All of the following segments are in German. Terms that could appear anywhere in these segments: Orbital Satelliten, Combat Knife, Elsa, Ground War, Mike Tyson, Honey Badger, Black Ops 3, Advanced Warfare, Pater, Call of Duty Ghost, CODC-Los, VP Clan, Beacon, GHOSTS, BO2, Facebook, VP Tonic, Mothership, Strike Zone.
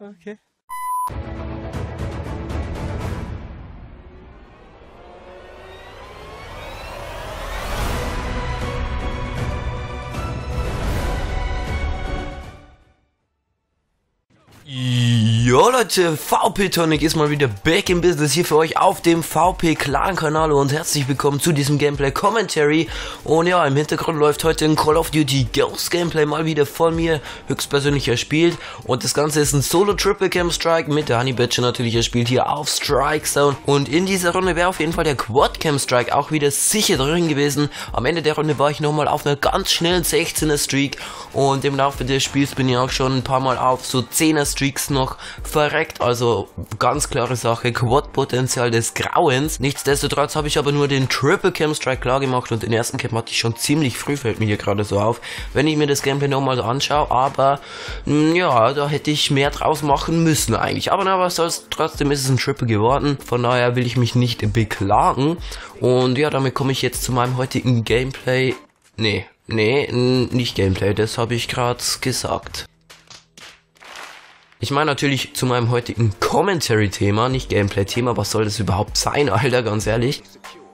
Okay. Jo Leute, VP Tonic ist mal wieder back in business hier für euch auf dem VP Clan Kanal und herzlich willkommen zu diesem Gameplay Commentary. Und ja, im Hintergrund läuft heute ein Call of Duty Ghost Gameplay mal wieder von mir, höchstpersönlich erspielt. Und das Ganze ist ein Solo Triple Cam Strike mit der Honey Badger natürlich erspielt hier auf Strike Zone. Und in dieser Runde wäre auf jeden Fall der Quad Cam Strike auch wieder sicher drin gewesen. Am Ende der Runde war ich nochmal auf einer ganz schnellen 16er Streak und im Laufe des Spiels bin ich auch schon ein paar Mal auf so 10er Streaks noch verreckt, also ganz klare Sache, Quad-Potenzial des Grauens. Nichtsdestotrotz habe ich aber nur den Triple Cam Strike klar gemacht und den ersten Cam hatte ich schon ziemlich früh, fällt mir hier gerade so auf, wenn ich mir das Gameplay nochmal anschaue, aber ja, da hätte ich mehr draus machen müssen eigentlich, aber na, was soll's, trotzdem ist es ein Triple geworden, von daher will ich mich nicht beklagen und ja, damit komme ich jetzt zu meinem heutigen Gameplay, nee, nicht Gameplay, das habe ich gerade gesagt. Ich meine natürlich zu meinem heutigen Commentary-Thema, nicht Gameplay-Thema, was soll das überhaupt sein, Alter, ganz ehrlich.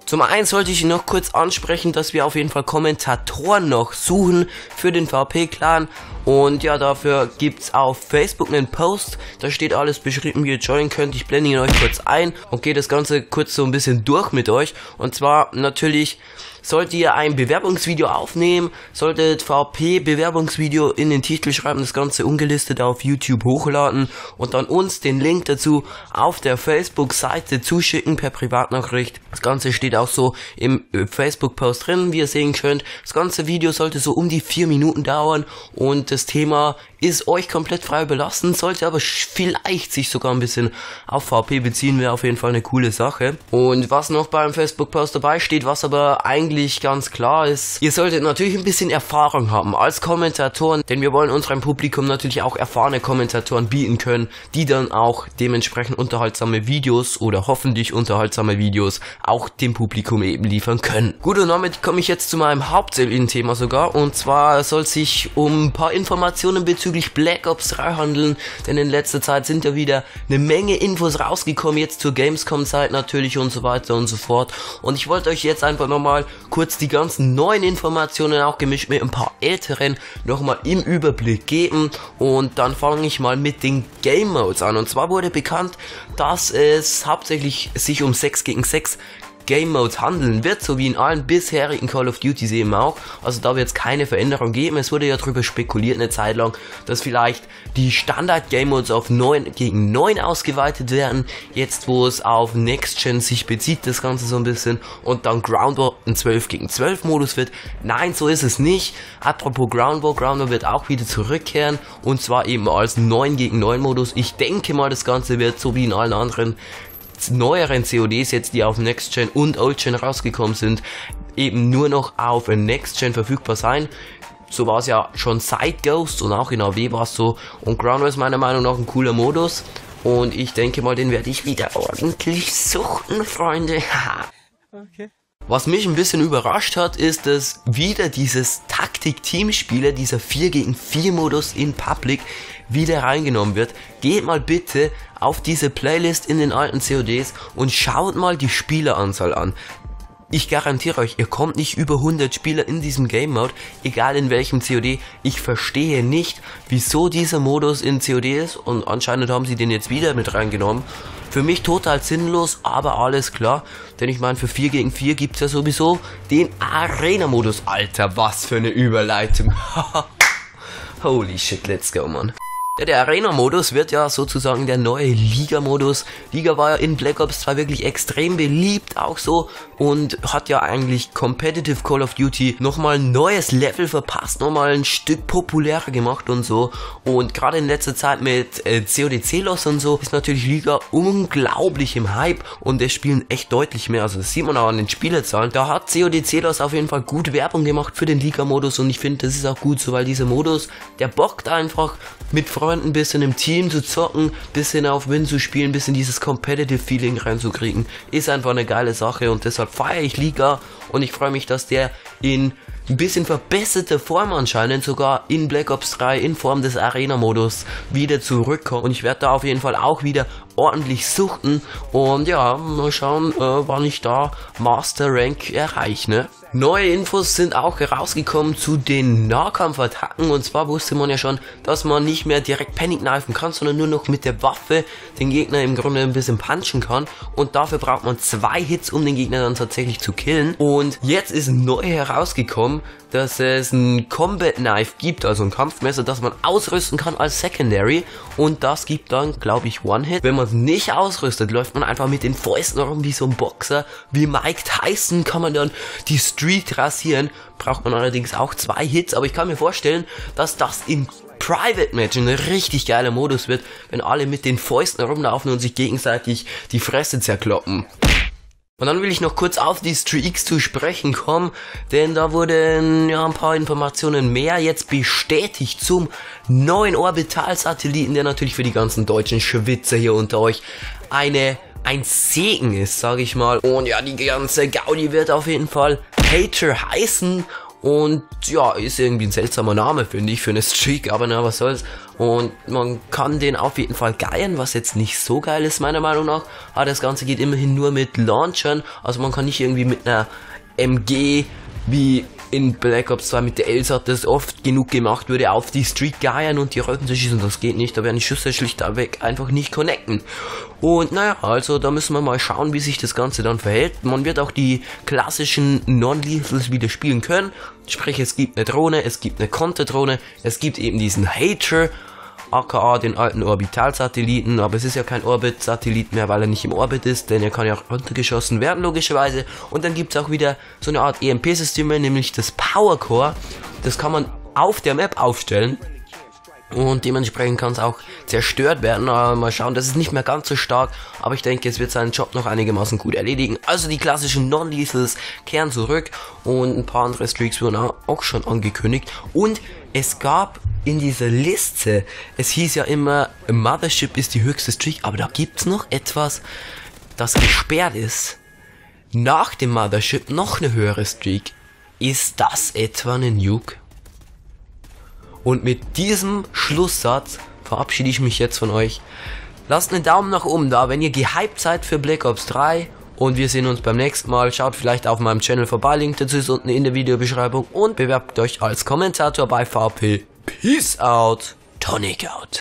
Zum einen sollte ich noch kurz ansprechen, dass wir auf jeden Fall Kommentatoren noch suchen für den VP-Clan. Und ja, dafür gibt's auf Facebook einen Post, da steht alles beschrieben, wie ihr joinen könnt. Ich blende ihn euch kurz ein und gehe das Ganze kurz so ein bisschen durch mit euch. Und zwar natürlich solltet ihr ein Bewerbungsvideo aufnehmen, solltet VP-Bewerbungsvideo in den Titel schreiben, das Ganze ungelistet auf YouTube hochladen und dann uns den Link dazu auf der Facebook-Seite zuschicken per Privatnachricht. Das Ganze steht auch so im Facebook-Post drin, wie ihr sehen könnt. Das ganze Video sollte so um die 4 Minuten dauern und das Thema ist euch komplett frei überlassen, sollte aber vielleicht sich sogar ein bisschen auf VP beziehen, wäre auf jeden Fall eine coole Sache. Und was noch beim Facebook-Post dabei steht, was aber eigentlich ganz klar ist, ihr solltet natürlich ein bisschen Erfahrung haben als Kommentatoren, denn wir wollen unserem Publikum natürlich auch erfahrene Kommentatoren bieten können, die dann auch dementsprechend unterhaltsame Videos oder hoffentlich unterhaltsame Videos auch dem Publikum eben liefern können. Gut, und damit komme ich jetzt zu meinem hauptsächlichen Thema sogar, und zwar soll es sich um ein paar Informationen bezüglich Black Ops 3 handeln, denn in letzter Zeit sind ja wieder eine Menge Infos rausgekommen, jetzt zur Gamescom-Zeit natürlich und so weiter und so fort, und ich wollte euch jetzt einfach nochmal kurz die ganzen neuen Informationen, auch gemischt mit ein paar älteren, nochmal im Überblick geben, und dann fange ich mal mit den Game Modes an. Und zwar wurde bekannt, dass es hauptsächlich sich um 6 gegen 6 Game Modes handeln wird, so wie in allen bisherigen Call of Duty eben auch, also da wird es keine Veränderung geben. Es wurde ja darüber spekuliert eine Zeit lang, dass vielleicht die Standard Game Modes auf 9 gegen 9 ausgeweitet werden, jetzt wo es auf Next Gen sich bezieht, das Ganze so ein bisschen, und dann Ground War ein 12 gegen 12 Modus wird. Nein, so ist es nicht. Apropos Ground War wird auch wieder zurückkehren, und zwar eben als 9 gegen 9 Modus. Ich denke mal, das Ganze wird so wie in allen anderen neueren CODs jetzt, die auf Next Gen und Old Gen rausgekommen sind, eben nur noch auf Next Gen verfügbar sein. So war es ja schon seit Ghost und auch in AW war es so, und Ground War ist meiner Meinung nach ein cooler Modus und ich denke mal, den werde ich wieder ordentlich suchten, Freunde. Okay. Was mich ein bisschen überrascht hat, ist, dass wieder dieses Taktik-Teamspieler, dieser 4 gegen 4 Modus in Public wieder reingenommen wird. Geht mal bitte auf diese Playlist in den alten CODs und schaut mal die Spieleranzahl an. Ich garantiere euch, ihr kommt nicht über 100 Spieler in diesem Game Mode, egal in welchem COD. Ich verstehe nicht, wieso dieser Modus in COD ist, und anscheinend haben sie den jetzt wieder mit reingenommen. Für mich total sinnlos, aber alles klar, denn ich meine, für 4 gegen 4 gibt es ja sowieso den Arena-Modus. Alter, was für eine Überleitung. Holy shit, let's go, man. Ja, der Arena-Modus wird ja sozusagen der neue Liga-Modus. Liga war ja in Black Ops 2 wirklich extrem beliebt, auch so, und hat ja eigentlich Competitive Call of Duty nochmal ein neues Level verpasst, nochmal ein Stück populärer gemacht und so. Und gerade in letzter Zeit mit CODC-Los und so ist natürlich Liga unglaublich im Hype und es spielen echt deutlich mehr, also das sieht man auch an den Spielerzahlen. Da hat CODC-Los auf jeden Fall gut Werbung gemacht für den Liga-Modus und ich finde, das ist auch gut so, weil dieser Modus, der bockt einfach mit Freunden dauernd ein bisschen im Team zu zocken, ein bisschen auf Win zu spielen, ein bisschen dieses Competitive Feeling reinzukriegen, ist einfach eine geile Sache und deshalb feiere ich Liga und ich freue mich, dass der in ein bisschen verbesserte Form anscheinend sogar in Black Ops 3 in Form des Arena-Modus wieder zurückkommt und ich werde da auf jeden Fall auch wieder ordentlich suchten und ja, mal schauen, wann ich da Master Rank erreiche, ne? Neue Infos sind auch rausgekommen zu den Nahkampfattacken und zwar wusste man ja schon, dass man nicht mehr direkt Panic-Knifen kann, sondern nur noch mit der Waffe den Gegner im Grunde ein bisschen punchen kann und dafür braucht man 2 Hits, um den Gegner dann tatsächlich zu killen und jetzt ist neu herausgekommen, dass es ein Combat Knife gibt, also ein Kampfmesser, das man ausrüsten kann als Secondary und das gibt dann, glaube ich, One-Hit. Wenn man es nicht ausrüstet, läuft man einfach mit den Fäusten rum wie so ein Boxer, wie Mike Tyson kann man dann die Street rasieren, braucht man allerdings auch 2 Hits, aber ich kann mir vorstellen, dass das in Private Match ein richtig geiler Modus wird, wenn alle mit den Fäusten rumlaufen und sich gegenseitig die Fresse zerkloppen. Und dann will ich noch kurz auf die Streaks zu sprechen kommen, denn da wurden ja ein paar Informationen mehr jetzt bestätigt zum neuen Orbital Satelliten, der natürlich für die ganzen deutschen Schwitzer hier unter euch ein Segen ist, sage ich mal. Und ja, die ganze Gaudi wird auf jeden Fall Pater heißen. Und ja, ist irgendwie ein seltsamer Name, finde ich, für eine Streak, aber na, was soll's. Und man kann den auf jeden Fall geiern, was jetzt nicht so geil ist, meiner Meinung nach. Aber das Ganze geht immerhin nur mit Launchern, also man kann nicht irgendwie mit einer MG, wie in Black Ops 2 mit der Elsa das oft genug gemacht würde, auf die Streak geiern und die Röcken zu schießen, das geht nicht, da werden die Schüsse schlichtweg einfach nicht connecten. Und naja, also da müssen wir mal schauen, wie sich das Ganze dann verhält. Man wird auch die klassischen Non-Lethals wieder spielen können, sprich es gibt eine Drohne, es gibt eine Konterdrohne, es gibt eben diesen Hater, aka den alten Orbitalsatelliten, aber es ist ja kein Orbit-Satellit mehr, weil er nicht im Orbit ist, denn er kann ja auch runtergeschossen werden, logischerweise. Und dann gibt es auch wieder so eine Art EMP-Systeme, nämlich das Power Core. Das kann man auf der Map aufstellen und dementsprechend kann es auch zerstört werden. Aber mal schauen, das ist nicht mehr ganz so stark, aber ich denke, es wird seinen Job noch einigermaßen gut erledigen. Also die klassischen Non-Lethals kehren zurück und ein paar andere Streaks wurden auch schon angekündigt. Und es gab in dieser Liste, es hieß ja immer, Mothership ist die höchste Streak, aber da gibt's noch etwas, das gesperrt ist. Nach dem Mothership noch eine höhere Streak. Ist das etwa eine Nuke? Und mit diesem Schlusssatz verabschiede ich mich jetzt von euch. Lasst einen Daumen nach oben da, wenn ihr gehypt seid für Black Ops 3. Und wir sehen uns beim nächsten Mal. Schaut vielleicht auf meinem Channel vorbei. Link dazu ist unten in der Videobeschreibung. Und bewerbt euch als Kommentator bei VP. Peace out. Tonic out.